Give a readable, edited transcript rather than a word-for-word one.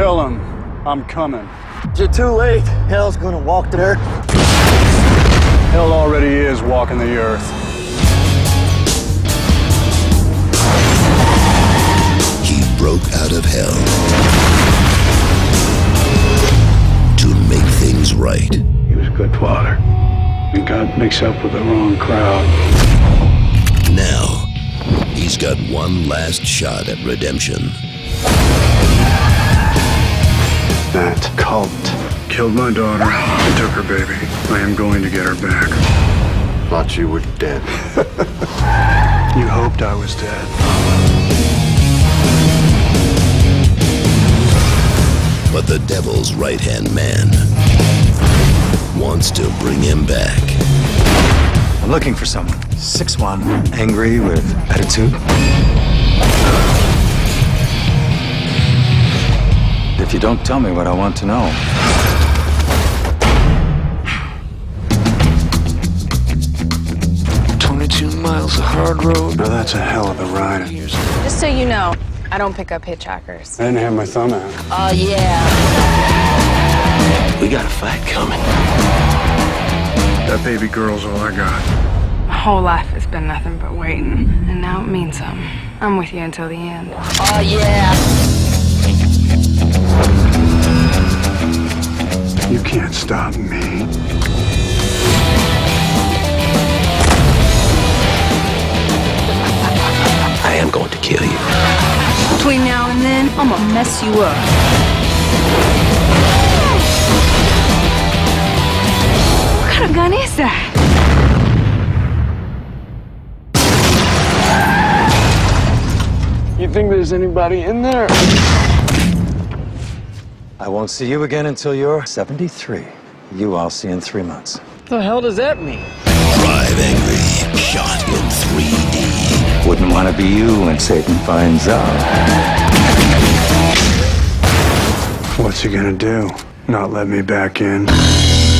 Tell him I'm coming. You're too late. Hell's gonna walk the earth. Hell already is walking the earth. He broke out of hell to make things right. He was good father, and God mixed up with the wrong crowd. Now, he's got one last shot at redemption. That cult killed my daughter and took her baby. I am going to get her back. Thought you were dead. You hoped I was dead. But the devil's right-hand man wants to bring him back. I'm looking for someone. 6'1", angry with attitude. If you don't tell me what I want to know. Wow. 22 miles of hard road. Now that's a hell of a ride. Just so you know, I don't pick up hitchhikers. I didn't have my thumb out. Oh, yeah. We got a fight coming. That baby girl's all I got. My whole life has been nothing but waiting, and now it means something. I'm with you until the end. Oh, yeah. You can't stop me. I am going to kill you. Between now and then, I'm gonna mess you up. What kind of gun is that? You think there's anybody in there? I won't see you again until you're 73. You I'll see in 3 months. What the hell does that mean? Drive Angry, shot in 3D. Wouldn't want to be you when Satan finds out. What's he gonna do? Not let me back in?